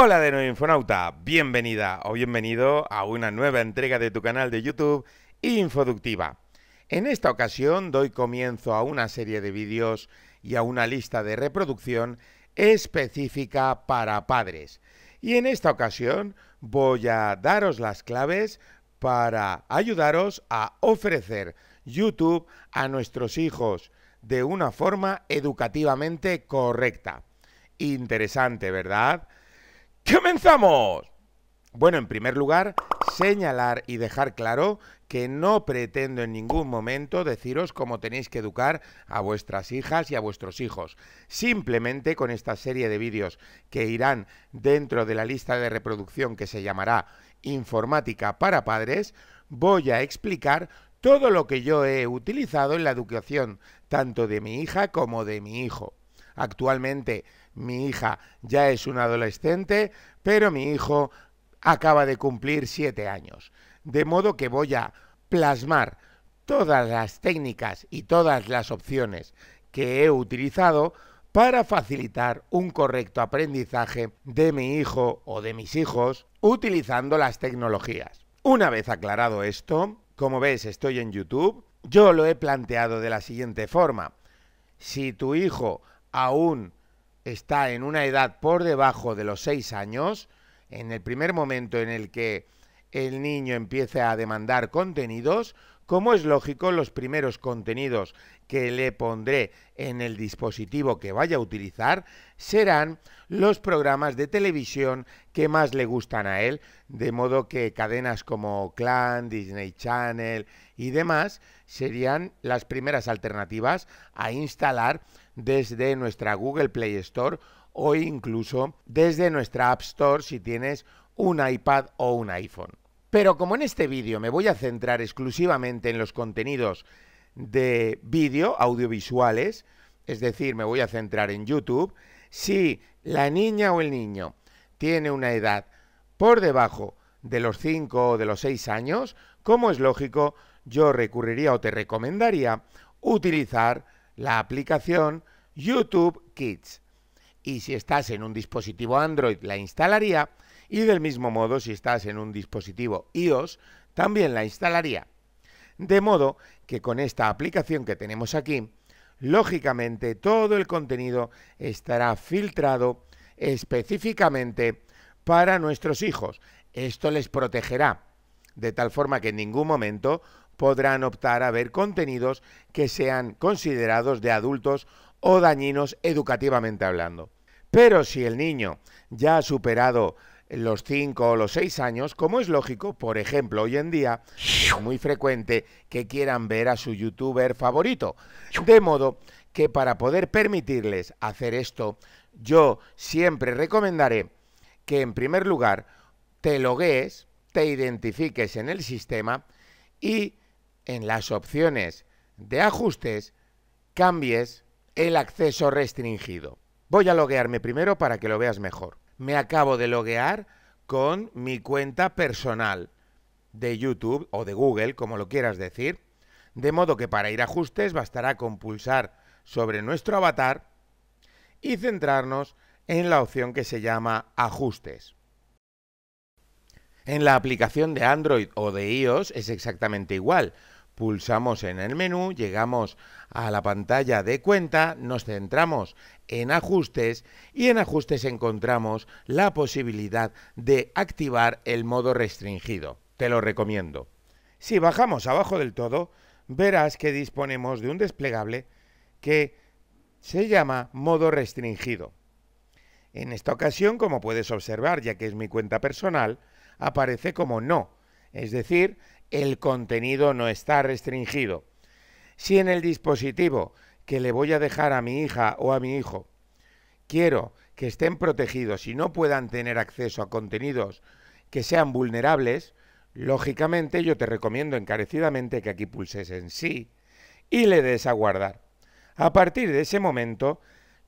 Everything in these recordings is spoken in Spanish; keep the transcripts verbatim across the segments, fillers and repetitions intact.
Hola de nuevo, Infonauta, bienvenida o bienvenido a una nueva entrega de tu canal de YouTube Infoductiva. En esta ocasión doy comienzo a una serie de vídeos y a una lista de reproducción específica para padres. Y en esta ocasión voy a daros las claves para ayudaros a ofrecer YouTube a nuestros hijos de una forma educativamente correcta. Interesante, ¿verdad? ¡Comenzamos! Bueno, en primer lugar, señalar y dejar claro que no pretendo en ningún momento deciros cómo tenéis que educar a vuestras hijas y a vuestros hijos. Simplemente con esta serie de vídeos que irán dentro de la lista de reproducción que se llamará Informática para Padres, voy a explicar todo lo que yo he utilizado en la educación, tanto de mi hija como de mi hijo. Actualmente mi hija ya es una adolescente, pero mi hijo acaba de cumplir siete años. De modo que voy a plasmar todas las técnicas y todas las opciones que he utilizado para facilitar un correcto aprendizaje de mi hijo o de mis hijos utilizando las tecnologías. Una vez aclarado esto, como ves, estoy en YouTube, yo lo he planteado de la siguiente forma. Si tu hijo aún está en una edad por debajo de los seis años, en el primer momento en el que el niño empiece a demandar contenidos, como es lógico, los primeros contenidos que le pondré en el dispositivo que vaya a utilizar serán los programas de televisión que más le gustan a él, de modo que cadenas como Clan, Disney Channel y demás serían las primeras alternativas a instalar desde nuestra Google Play Store o incluso desde nuestra App Store si tienes un iPad o un iPhone. Pero como en este vídeo me voy a centrar exclusivamente en los contenidos de vídeo audiovisuales, es decir, me voy a centrar en YouTube, si la niña o el niño tiene una edad por debajo de los cinco o de los seis años, como es lógico, yo recurriría o te recomendaría utilizar la aplicación YouTube Kids. Y si estás en un dispositivo Android, la instalaría. Y del mismo modo, si estás en un dispositivo iOS, también la instalaría. De modo que con esta aplicación que tenemos aquí, lógicamente todo el contenido estará filtrado específicamente para nuestros hijos. Esto les protegerá, de tal forma que en ningún momento podrán optar a ver contenidos que sean considerados de adultos o dañinos educativamente hablando. Pero si el niño ya ha superado los cinco o los seis años, como es lógico, por ejemplo, hoy en día es muy frecuente que quieran ver a su youtuber favorito. De modo que para poder permitirles hacer esto, yo siempre recomendaré que en primer lugar te loguees, te identifiques en el sistema y en las opciones de ajustes cambies el acceso restringido. Voy a loguearme primero para que lo veas mejor. Me acabo de loguear con mi cuenta personal de YouTube o de Google, como lo quieras decir. De modo que para ir a ajustes bastará con pulsar sobre nuestro avatar y centrarnos en la opción que se llama ajustes. En la aplicación de Android o de iOS es exactamente igual. Pulsamos en el menú, llegamos a la pantalla de cuenta, nos centramos en ajustes y en ajustes encontramos la posibilidad de activar el modo restringido. Te lo recomiendo. Si bajamos abajo del todo, verás que disponemos de un desplegable que se llama modo restringido. En esta ocasión, como puedes observar, ya que es mi cuenta personal, aparece como no, es decir, el contenido no está restringido. Si en el dispositivo que le voy a dejar a mi hija o a mi hijo quiero que estén protegidos y no puedan tener acceso a contenidos que sean vulnerables, lógicamente yo te recomiendo encarecidamente que aquí pulses en sí y le des a guardar. A partir de ese momento,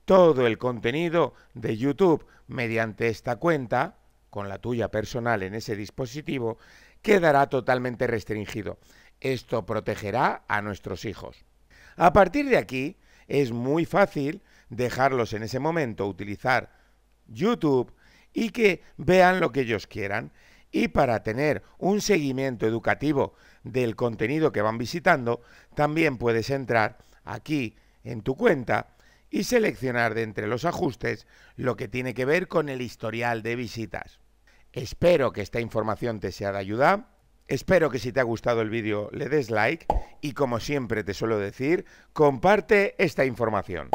todo el contenido de YouTube mediante esta cuenta, con la tuya personal en ese dispositivo, quedará totalmente restringido. Esto protegerá a nuestros hijos. A partir de aquí es muy fácil dejarlos en ese momento utilizar YouTube y que vean lo que ellos quieran. Y para tener un seguimiento educativo del contenido que van visitando, también puedes entrar aquí en tu cuenta y seleccionar de entre los ajustes lo que tiene que ver con el historial de visitas. Espero que esta información te sea de ayuda. Espero que si te ha gustado el vídeo le des like y, como siempre te suelo decir, comparte esta información.